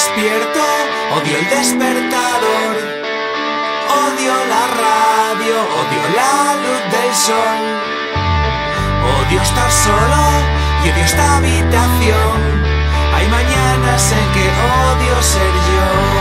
despierto, odio el despertador, odio la radio, odio la luz del sol, odio estar solo y odio esta habitación. Hay mañanas en que odio ser yo.